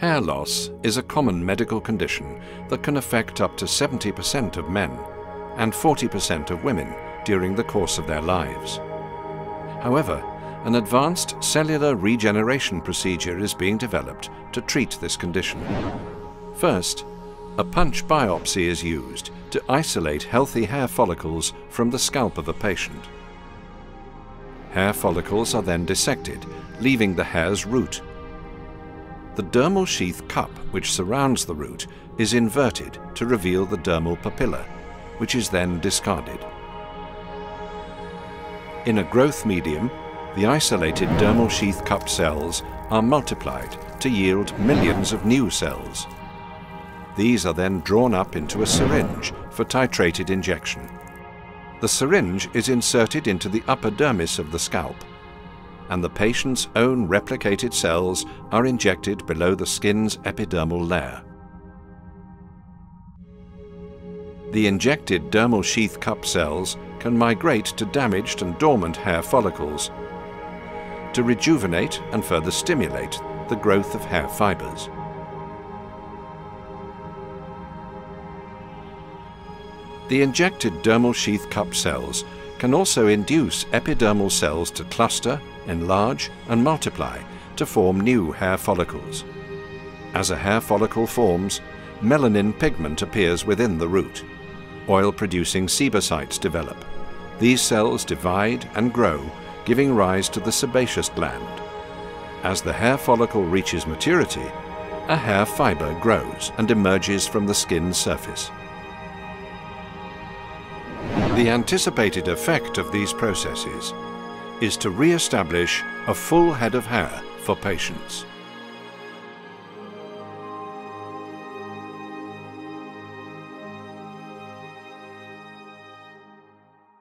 Hair loss is a common medical condition that can affect up to 70% of men and 40% of women during the course of their lives. However, an advanced cellular regeneration procedure is being developed to treat this condition. First, a punch biopsy is used to isolate healthy hair follicles from the scalp of a patient. Hair follicles are then dissected, leaving the hair's root. The dermal sheath cup, which surrounds the root, is inverted to reveal the dermal papilla, which is then discarded. In a growth medium, the isolated dermal sheath cup cells are multiplied to yield millions of new cells. These are then drawn up into a syringe for titrated injection. The syringe is inserted into the upper dermis of the scalp, and the patient's own replicated cells are injected below the skin's epidermal layer. The injected dermal sheath cup cells can migrate to damaged and dormant hair follicles to rejuvenate and further stimulate the growth of hair fibers. The injected dermal sheath cup cells can also induce epidermal cells to cluster, enlarge, and multiply to form new hair follicles. As a hair follicle forms, melanin pigment appears within the root. Oil-producing sebocytes develop. These cells divide and grow, giving rise to the sebaceous gland. As the hair follicle reaches maturity, a hair fiber grows and emerges from the skin's surface. The anticipated effect of these processes is to re-establish a full head of hair for patients.